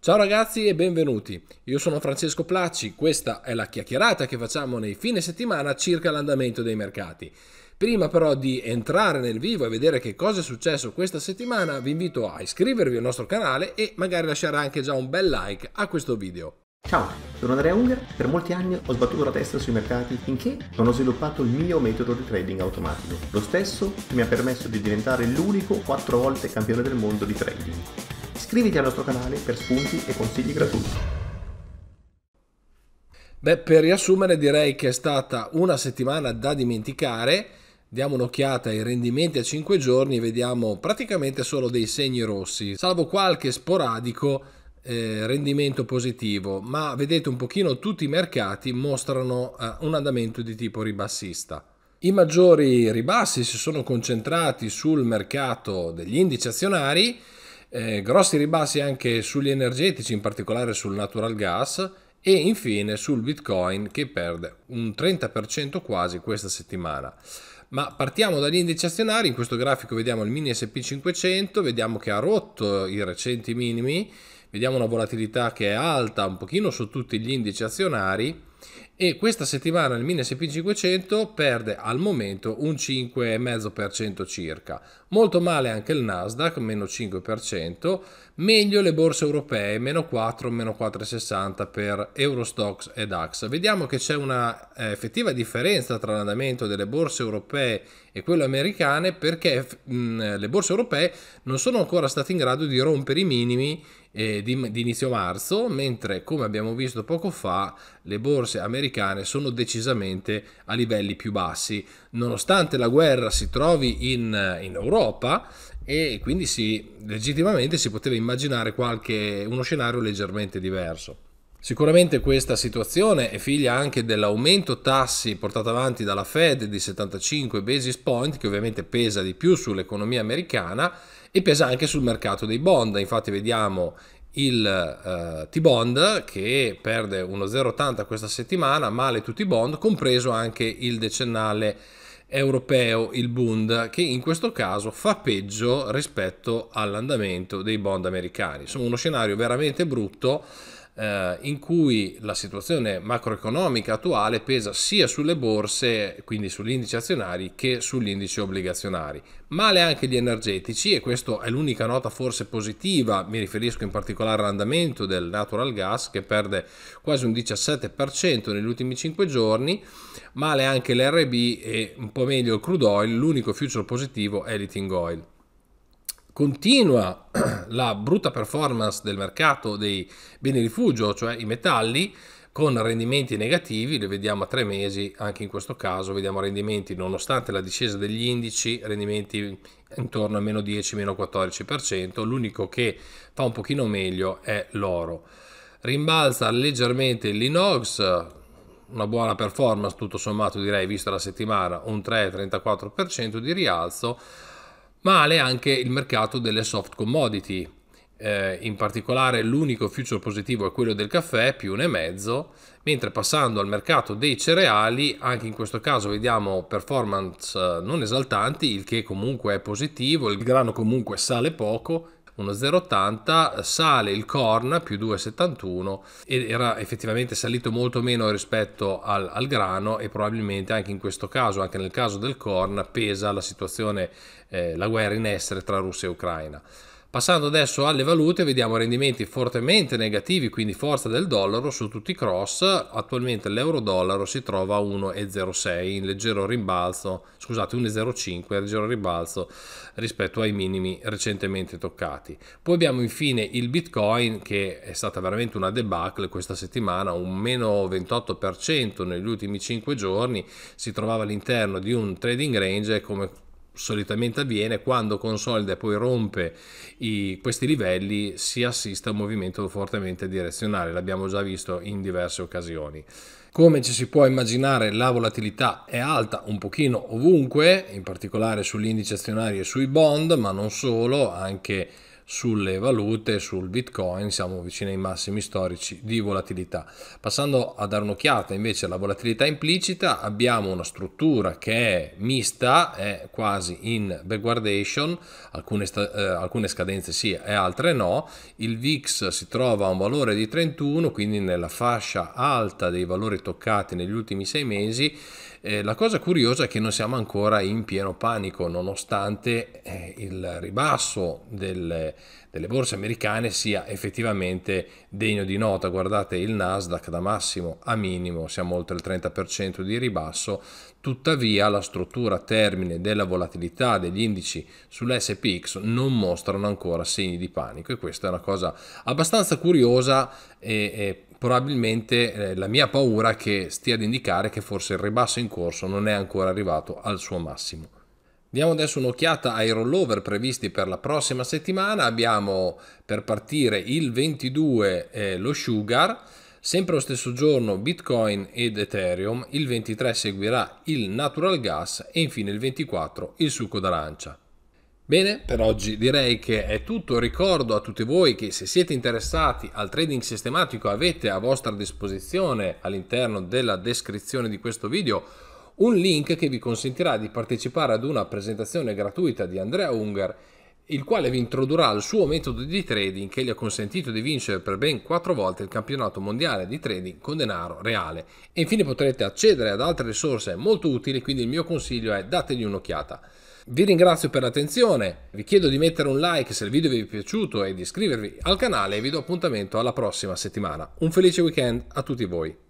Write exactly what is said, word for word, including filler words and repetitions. Ciao ragazzi e benvenuti, io sono Francesco Placci, questa è la chiacchierata che facciamo nei fine settimana circa l'andamento dei mercati. Prima però di entrare nel vivo e vedere che cosa è successo questa settimana, vi invito a iscrivervi al nostro canale e magari lasciare anche già un bel like a questo video. Ciao, sono Andrea Unger, per molti anni ho sbattuto la testa sui mercati finché non ho sviluppato il mio metodo di trading automatico, lo stesso che mi ha permesso di diventare l'unico quattro volte campione del mondo di trading. Iscriviti al nostro canale per spunti e consigli gratuiti. Beh, per riassumere direi che è stata una settimana da dimenticare. Diamo un'occhiata ai rendimenti a cinque giorni e vediamo praticamente solo dei segni rossi, salvo qualche sporadico eh, rendimento positivo, ma vedete un pochino tutti i mercati mostrano eh, un andamento di tipo ribassista. I maggiori ribassi si sono concentrati sul mercato degli indici azionari. Eh, grossi ribassi anche sugli energetici, in particolare sul Natural Gas, e infine sul Bitcoin che perde un trenta per cento quasi questa settimana. Ma partiamo dagli indici azionari. In questo grafico vediamo il Mini S P cinquecento, vediamo che ha rotto i recenti minimi, vediamo una volatilità che è alta un pochino su tutti gli indici azionari e questa settimana il Mini S P cinquecento perde al momento un cinque virgola cinque per cento circa. Molto male anche il Nasdaq, meno cinque per cento, meglio le borse europee, meno quattro, meno quattro virgola sessanta per Eurostox e D A X. Vediamo che c'è una effettiva differenza tra l'andamento delle borse europee e quelle americane, perché mh, le borse europee non sono ancora state in grado di rompere i minimi eh, di, di inizio marzo, mentre come abbiamo visto poco fa le borse americane sono decisamente a livelli più bassi, nonostante la guerra si trovi in, in Europa, e quindi si, legittimamente si poteva immaginare qualche, uno scenario leggermente diverso. Sicuramente questa situazione è figlia anche dell'aumento tassi portato avanti dalla Fed di settantacinque basis point, che ovviamente pesa di più sull'economia americana e pesa anche sul mercato dei bond. Infatti vediamo il uh, T-Bond che perde uno zero virgola ottanta questa settimana, male tutti i bond, compreso anche il decennale europeo, il Bund, che in questo caso fa peggio rispetto all'andamento dei bond americani. Insomma, uno scenario veramente brutto eh, in cui la situazione macroeconomica attuale pesa sia sulle borse, quindi sugli indici azionari, che sugli indici obbligazionari. Male anche gli energetici, e questa è l'unica nota forse positiva. Mi riferisco in particolare all'andamento del Natural Gas che perde quasi un diciassette per cento negli ultimi cinque giorni, male anche l'R B e un po' meglio il crude oil, l'unico future positivo è l'heating oil. Continua la brutta performance del mercato dei beni rifugio, cioè i metalli, con rendimenti negativi, li vediamo a tre mesi, anche in questo caso vediamo rendimenti, nonostante la discesa degli indici, rendimenti intorno a meno dieci, meno quattordici per cento, l'unico che fa un pochino meglio è l'oro. Rimbalza leggermente l'inox, una buona performance tutto sommato direi, vista la settimana, un tre virgola trentaquattro per cento di rialzo, male anche il mercato delle soft commodity. Eh, in particolare l'unico future positivo è quello del caffè, più uno virgola cinque, mentre passando al mercato dei cereali, anche in questo caso vediamo performance non esaltanti, il che comunque è positivo, il grano comunque sale poco, uno zero virgola ottanta, sale il corn, più due virgola settantuno, ed era effettivamente salito molto meno rispetto al, al grano, e probabilmente anche in questo caso, anche nel caso del corn, pesa la situazione, eh, la guerra in essere tra Russia e Ucraina. Passando adesso alle valute, vediamo rendimenti fortemente negativi, quindi forza del dollaro su tutti i cross. Attualmente l'euro-dollaro si trova a uno virgola zero sei, in leggero rimbalzo, scusate uno virgola zero cinque, leggero rimbalzo rispetto ai minimi recentemente toccati. Poi abbiamo infine il Bitcoin, che è stata veramente una debacle questa settimana, un meno ventotto per cento negli ultimi cinque giorni, si trovava all'interno di un trading range, come solitamente avviene quando consolida e poi rompe i, questi livelli, si assiste a un movimento fortemente direzionale, l'abbiamo già visto in diverse occasioni. Come ci si può immaginare, la volatilità è alta un pochino ovunque, in particolare sugli indici azionari e sui bond, ma non solo, anche sulle valute, sul Bitcoin, siamo vicini ai massimi storici di volatilità. Passando a dare un'occhiata invece alla volatilità implicita, abbiamo una struttura che è mista, è quasi in backwardation, alcune, eh, alcune scadenze sì e altre no. Il V I X si trova a un valore di trentuno, quindi nella fascia alta dei valori toccati negli ultimi sei mesi. Eh, la cosa curiosa è che noi siamo ancora in pieno panico, nonostante eh, il ribasso del, delle borse americane sia effettivamente degno di nota. Guardate il Nasdaq da massimo a minimo, siamo oltre il trenta per cento di ribasso. Tuttavia la struttura termine della volatilità degli indici sull'S P X non mostrano ancora segni di panico, e questa è una cosa abbastanza curiosa e, e probabilmente eh, la mia paura che stia ad indicare che forse il ribasso in corso non è ancora arrivato al suo massimo. Diamo adesso un'occhiata ai rollover previsti per la prossima settimana. Abbiamo per partire il ventidue eh, lo Sugar, sempre lo stesso giorno Bitcoin ed Ethereum, il ventitré seguirà il Natural Gas e infine il ventiquattro il succo d'arancia. Bene, per oggi direi che è tutto. Ricordo a tutti voi che se siete interessati al trading sistematico avete a vostra disposizione all'interno della descrizione di questo video un link che vi consentirà di partecipare ad una presentazione gratuita di Andrea Unger, il quale vi introdurrà al suo metodo di trading che gli ha consentito di vincere per ben quattro volte il campionato mondiale di trading con denaro reale. E infine potrete accedere ad altre risorse molto utili, quindi il mio consiglio è dategli un'occhiata. Vi ringrazio per l'attenzione, vi chiedo di mettere un like se il video vi è piaciuto e di iscrivervi al canale, e vi do appuntamento alla prossima settimana. Un felice weekend a tutti voi!